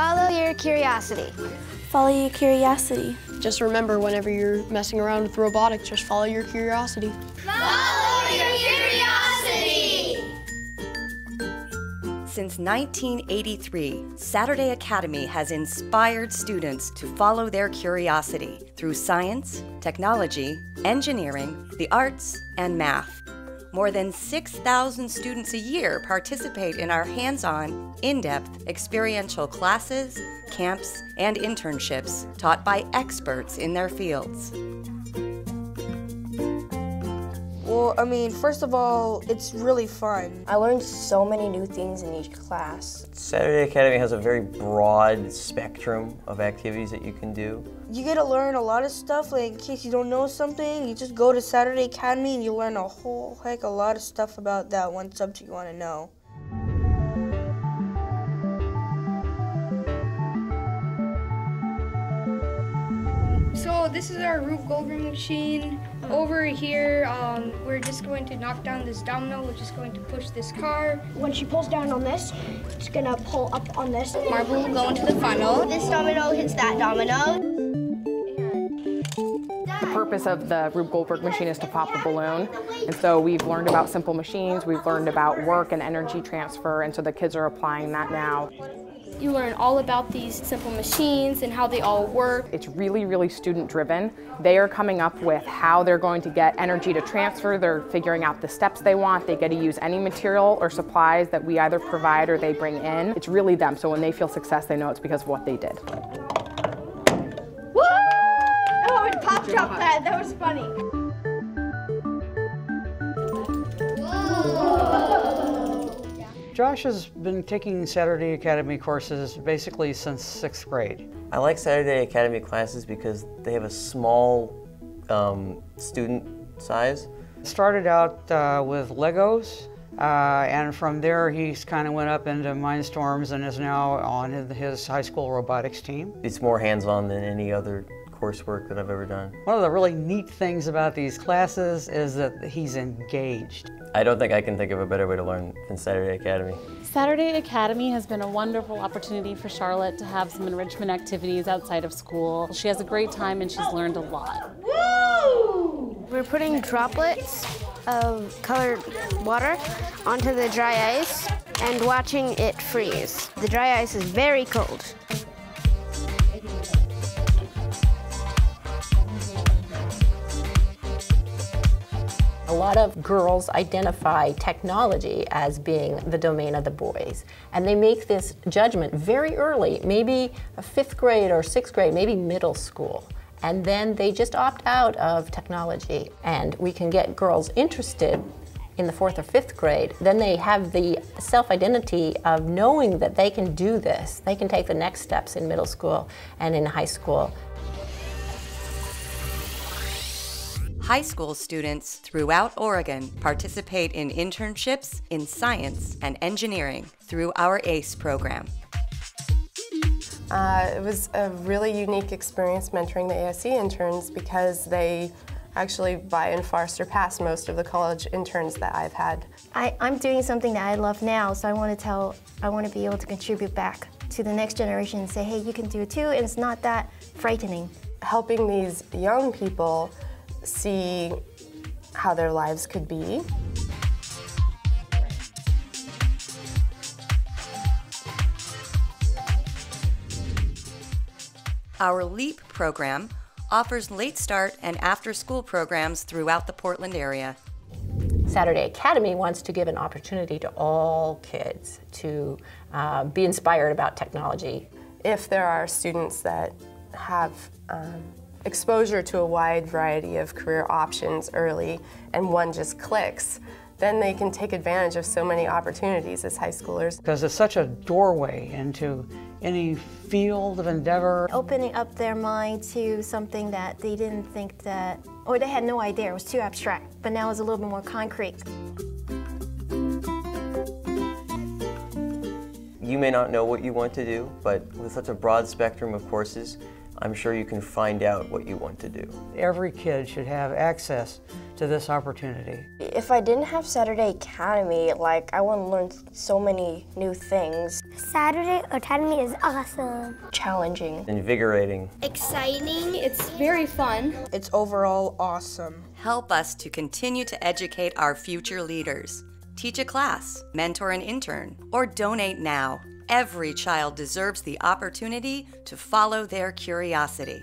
Follow your curiosity. Follow your curiosity. Just remember, whenever you're messing around with robotics, just follow your curiosity. Follow your curiosity! Since 1983, Saturday Academy has inspired students to follow their curiosity through science, technology, engineering, the arts, and math. More than 6,000 students a year participate in our hands-on, in-depth, experiential classes, camps, and internships taught by experts in their fields. Well, I mean, first of all, it's really fun. I learned so many new things in each class. Saturday Academy has a very broad spectrum of activities that you can do. You get to learn a lot of stuff, like in case you don't know something, you just go to Saturday Academy and you learn a whole heck a lot of stuff about that one subject you want to know. So this is our Rube Goldberg machine. Over here, we're just going to knock down this domino, which is going to push this car. When she pulls down on this, it's gonna pull up on this. Marble will go into the funnel. This domino hits that domino. The purpose of the Rube Goldberg machine is to pop a balloon. And so we've learned about simple machines, we've learned about work and energy transfer, and so the kids are applying that now. You learn all about these simple machines and how they all work. It's really, really student-driven. They are coming up with how they're going to get energy to transfer. They're figuring out the steps they want. They get to use any material or supplies that we either provide or they bring in. It's really them. So when they feel success, they know it's because of what they did. Woo! Oh, it popped up that. That was funny. Josh has been taking Saturday Academy courses basically since 6th grade. I like Saturday Academy classes because they have a small student size. Started out with Legos, and from there he's kind of went up into Mindstorms and is now on his high school robotics team. It's more hands-on than any other coursework that I've ever done. One of the really neat things about these classes is that he's engaged. I don't think I can think of a better way to learn than Saturday Academy. Saturday Academy has been a wonderful opportunity for Charlotte to have some enrichment activities outside of school. She has a great time and she's learned a lot. Woo! We're putting droplets of colored water onto the dry ice and watching it freeze. The dry ice is very cold. A lot of girls identify technology as being the domain of the boys, and they make this judgment very early, maybe 5th grade or 6th grade, maybe middle school, and then they just opt out of technology. And we can get girls interested in the 4th or 5th grade, then they have the self-identity of knowing that they can do this. They can take the next steps in middle school and in high school. High school students throughout Oregon participate in internships in science and engineering through our ACE program. It was a really unique experience mentoring the ASC interns because they actually by and far surpass most of the college interns that I've had. I'm doing something that I love now, so I want to be able to contribute back to the next generation and say, hey, you can do it too, and it's not that frightening. Helping these young people see how their lives could be. Our LEAP program offers late start and after-school programs throughout the Portland area. Saturday Academy wants to give an opportunity to all kids to be inspired about technology. If there are students that have exposure to a wide variety of career options early and one just clicks, then they can take advantage of so many opportunities as high schoolers. Because it's such a doorway into any field of endeavor. Opening up their mind to something that they didn't think that, or they had no idea, it was too abstract, but now it's a little bit more concrete. You may not know what you want to do, but with such a broad spectrum of courses, I'm sure you can find out what you want to do. Every kid should have access to this opportunity. If I didn't have Saturday Academy, like, I wouldn't learn so many new things. Saturday Academy is awesome. Challenging. Invigorating. Exciting. It's very fun. It's overall awesome. Help us to continue to educate our future leaders. Teach a class, mentor an intern, or donate now. Every child deserves the opportunity to follow their curiosity.